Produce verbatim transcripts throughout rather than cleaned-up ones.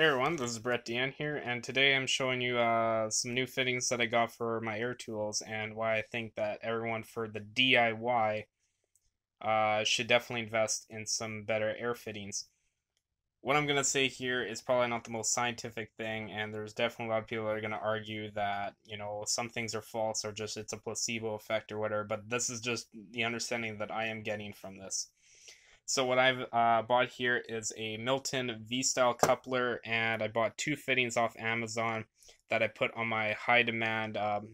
Hey everyone, this is Brett DeAnne here, and today I'm showing you uh, some new fittings that I got for my air tools and why I think that everyone for the D I Y uh, should definitely invest in some better air fittings. What I'm going to say here is probably not the most scientific thing, and there's definitely a lot of people that are going to argue that, you know, some things are false or just it's a placebo effect or whatever, but this is just the understanding that I am getting from this. So what I've uh, bought here is a Milton V-Style coupler, and I bought two fittings off Amazon that I put on my high demand, um,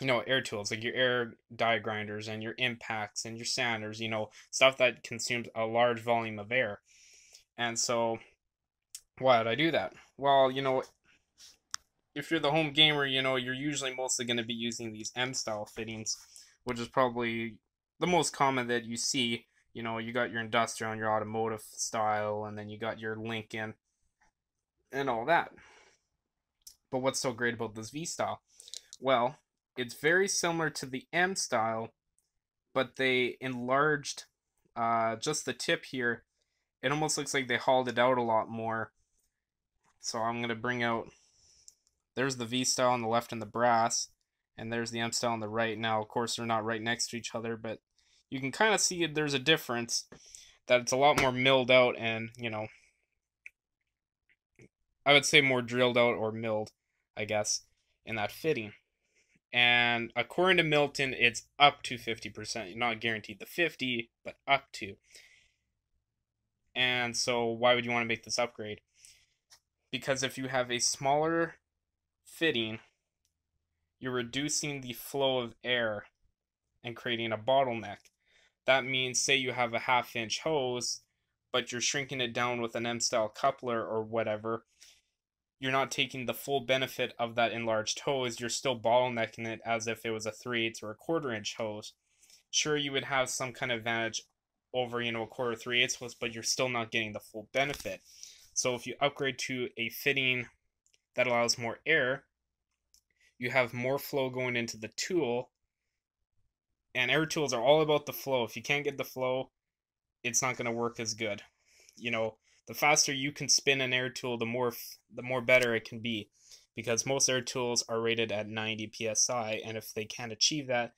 you know, air tools, like your air die grinders and your impacts and your sanders, you know, stuff that consumes a large volume of air. And so why would I do that? Well, you know, if you're the home gamer, you know, you're usually mostly going to be using these M-Style fittings, which is probably the most common that you see. You know, you got your industrial and your automotive style, and then you got your Lincoln and all that. But what's so great about this V-Style? Well, it's very similar to the M-Style, but they enlarged uh, just the tip here. It almost looks like they hauled it out a lot more. So I'm going to bring out... There's the V-Style on the left and the brass, and there's the M-Style on the right. Now, of course, they're not right next to each other, but you can kind of see there's a difference, that it's a lot more milled out and, you know, I would say more drilled out or milled, I guess, in that fitting. And according to Milton, it's up to fifty percent. Not guaranteed the fifty, but up to. And so why would you want to make this upgrade? Because if you have a smaller fitting, you're reducing the flow of air and creating a bottleneck. That means, say you have a half inch hose, but you're shrinking it down with an M-Style coupler or whatever, you're not taking the full benefit of that enlarged hose. You're still bottlenecking it as if it was a three eighths or a quarter inch hose. Sure, you would have some kind of advantage over, you know, a quarter three eighths hose, but you're still not getting the full benefit. So if you upgrade to a fitting that allows more air, you have more flow going into the tool. And air tools are all about the flow. If you can't get the flow, it's not going to work as good. You know, the faster you can spin an air tool, the more the more better it can be, because most air tools are rated at ninety P S I, and if they can't achieve that,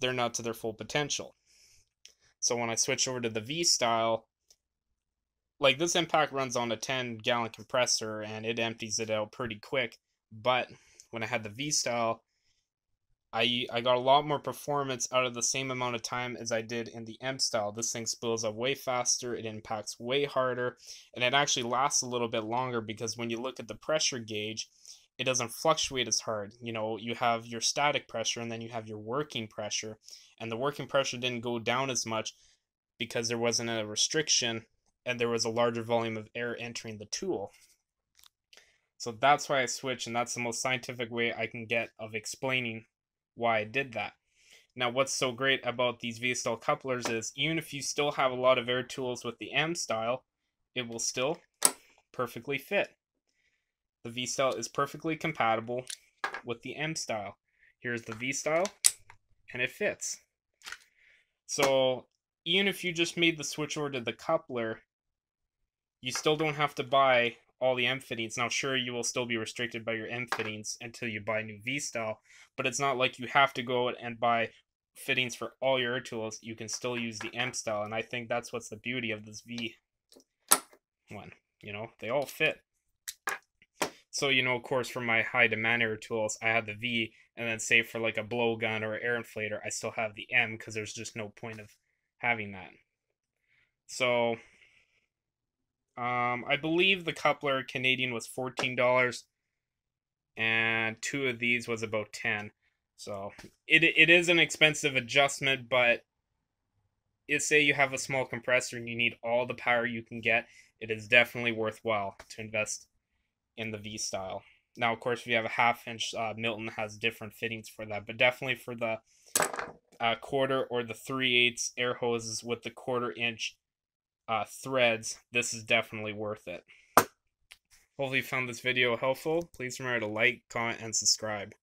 they're not to their full potential. So when I switch over to the V-Style, like this impact runs on a ten gallon compressor, and it empties it out pretty quick. But when I had the V-Style, I, I got a lot more performance out of the same amount of time as I did in the M-Style. This thing spills up way faster, it impacts way harder, and it actually lasts a little bit longer, because when you look at the pressure gauge, it doesn't fluctuate as hard. You know, you have your static pressure, and then you have your working pressure, and the working pressure didn't go down as much because there wasn't a restriction, and there was a larger volume of air entering the tool. So that's why I switched, and that's the most scientific way I can get of explaining why I did that. Now, what's so great about these V-Style couplers is, even if you still have a lot of air tools with the M-Style, it will still perfectly fit. The V-Style is perfectly compatible with the M-Style. Here's the V-Style, and it fits. So even if you just made the switch over to the coupler, you still don't have to buy all the M fittings. Now, sure, you will still be restricted by your M fittings until you buy new V-Style, but it's not like you have to go out and buy fittings for all your air tools. You can still use the M-Style, and I think that's what's the beauty of this V one. You know, they all fit. So, you know, of course, for my high demand air tools, I had the V, and then say for like a blowgun or air inflator, I still have the M, because there's just no point of having that. So Um, I believe the coupler Canadian was fourteen dollars, and two of these was about ten. So it it is an expensive adjustment, but if say you have a small compressor and you need all the power you can get, it is definitely worthwhile to invest in the V-Style. Now, of course, if you have a half inch, uh, Milton has different fittings for that, but definitely for the uh, quarter or the three eighths air hoses with the quarter inch Uh, threads, this is definitely worth it. Hopefully you found this video helpful. Please remember to like, comment, and subscribe.